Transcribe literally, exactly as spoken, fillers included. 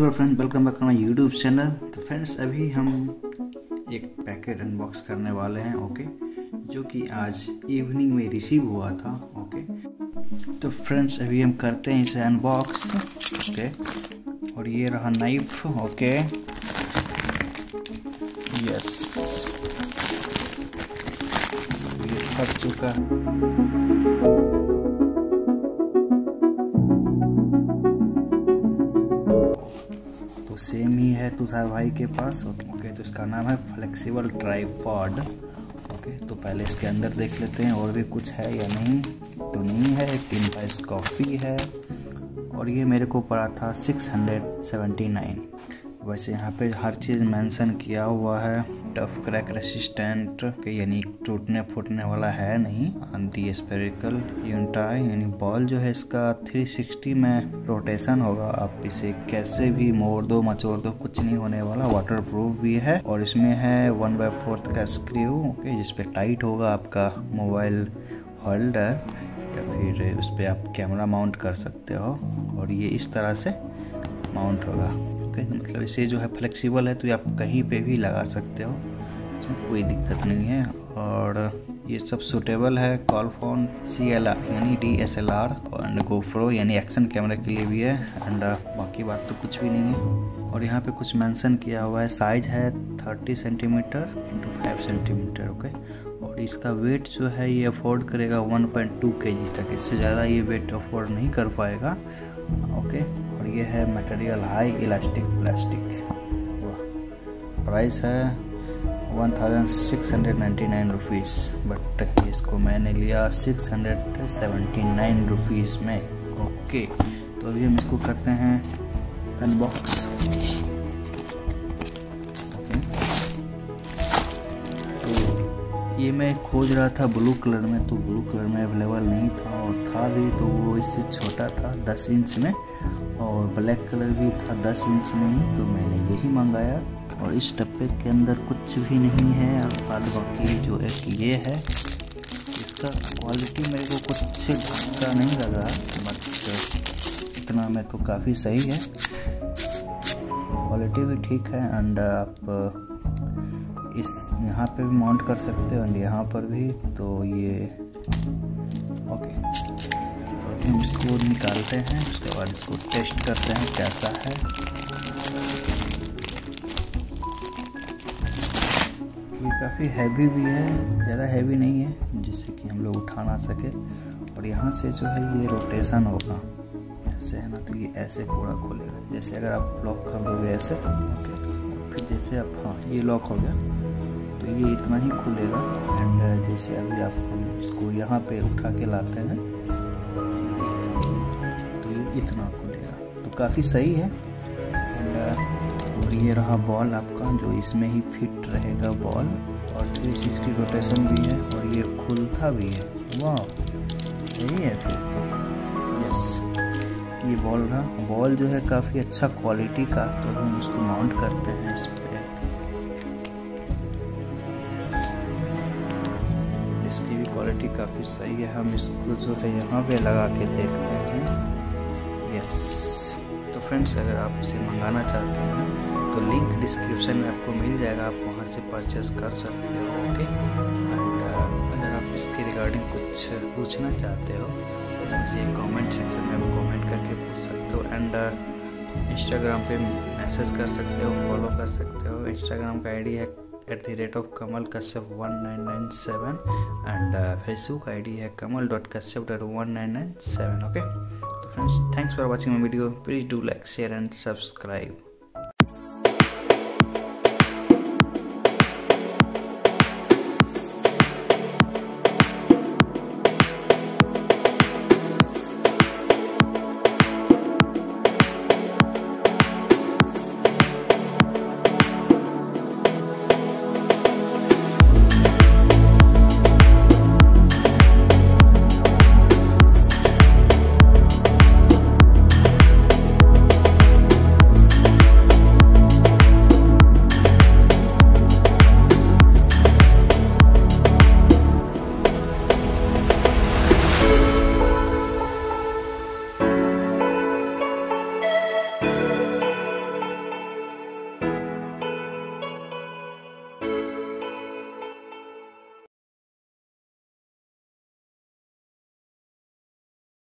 Hello friend, welcome back to my YouTube channel. तो friends, अभी हम एक पैकेट अनबॉक्स करने वाले हैं, ओके, जो कि आज इवनिंग में रिसीव हुआ था। ओके, तो फ्रेंड्स अभी हम करते हैं इसे अनबॉक्स। ओके, और ये रहा नाइफ। ओके, यस, ये फट चुका। सेम ही है तुषार भाई के पास। ओके, तो इसका नाम है फ्लेक्सिबल ट्राइपॉड। ओके, तो पहले इसके अंदर देख लेते हैं और भी कुछ है या नहीं। तो नहीं है। एक तीन पाइस कॉफ़ी है और ये मेरे को पड़ा था सिक्स हंड्रेड सेवेंटी नाइन। वैसे यहाँ पे हर चीज़ मेंशन किया हुआ है। टफ क्रैक रेसिस्टेंट, यानी टूटने फूटने वाला है नहीं। एंटी स्फेरिकल यूनिटाई, यानी बॉल जो है इसका थ्री सिक्सटी में रोटेशन होगा। आप इसे कैसे भी मोड़ दो, मचोड़ दो, कुछ नहीं होने वाला। वाटरप्रूफ भी है और इसमें है वन बाई फोर्थ का स्क्रू, ओके, जिसपे टाइट होगा आपका मोबाइल होल्डर या फिर उस पर आप कैमरा माउंट कर सकते हो। और ये इस तरह से माउंट होगा। ओके, तो मतलब इसे जो है फ्लेक्सिबल है, तो ये आप कहीं पे भी लगा सकते हो, इसमें कोई दिक्कत नहीं है। और ये सब सूटेबल है call phone, C L R यानी डी एस एल आर और गोप्रो यानी एक्शन कैमरा के लिए भी है। एंड बाकी बात तो कुछ भी नहीं है। और यहाँ पे कुछ मेंशन किया हुआ है, साइज है thirty centimetre into five centimetre. Okay, और इसका वेट जो है ये अफोर्ड करेगा वन पॉइंट टू के जी तक। इससे ज़्यादा ये वेट अफोर्ड नहीं कर पाएगा। ओके, और ये है मटेरियल हाई इलास्टिक प्लास्टिक। वाह, प्राइस है one thousand six hundred ninety nine rupees, but इसको मैंने लिया six hundred seventy nine rupees में। ओके, तो अभी हम इसको करते हैं अनबॉक्स। ये मैं खोज रहा था ब्लू कलर में, तो ब्लू कलर में अवेलेबल नहीं था, और था भी तो वो इससे छोटा था दस इंच में। और ब्लैक कलर भी था दस इंच में ही, तो मैंने यही मंगाया। और इस डब्बे के अंदर कुछ भी नहीं है। और बाद बाकी जो एक ये है, इसका क्वालिटी मेरे को कुछ से अच्छा नहीं लगा, बट इतना में तो काफ़ी सही है, क्वालिटी भी ठीक है। एंड आप इस यहाँ पे भी माउंट कर सकते हो एंड यहाँ पर भी। तो ये ओके, तो हम इसको निकालते हैं, उसके बाद इसको टेस्ट करते हैं कैसा है। ये काफ़ी हैवी भी है, ज़्यादा हैवी नहीं है जिससे कि हम लोग उठा ना सके। और यहाँ से जो है ये रोटेशन होगा, ऐसे है ना, तो ये ऐसे पूरा खोलेगा। जैसे अगर आप लॉक कर दोगे ऐसे, ओके, फिर जैसे आप, हाँ, ये लॉक हो गया, तो ये इतना ही खुलेगा। एंड जैसे अभी आप इसको यहाँ पे उठा के लाते हैं, तो ये इतना खुलेगा, तो काफ़ी सही है। एंड और ये रहा बॉल आपका, जो इसमें ही फिट रहेगा बॉल। और थ्री सिक्सटी रोटेशन भी है और ये खुलता भी है। वाह, सही है फिर तो। यस, ये बॉल रहा। बॉल जो है काफ़ी अच्छा क्वालिटी का, तो हम इसको माउंट करते हैं इस पर। इसकी भी क्वालिटी काफ़ी सही है। हम इसको जो है यहाँ पे लगा के देखते हैं। यस, तो फ्रेंड्स अगर आप इसे मंगाना चाहते हैं तो लिंक डिस्क्रिप्शन में आपको मिल जाएगा, आप वहाँ से परचेस कर सकते हो। ओके, एंड अगर आप इसके रिगार्डिंग कुछ पूछना चाहते हो तो मुझे कमेंट सेक्शन में आप कमेंट करके पूछ सकते हो। एंड इंस्टाग्राम पे मैसेज कर सकते हो, फॉलो कर सकते हो। इंस्टाग्राम का आईडी है at the rate of Kamal Kashyap one nine nine seven, and Facebook I D है Kamal dot Kashyap dot one nine nine seven. Okay, तो friends, thanks for watching my video. Please do like, share and subscribe.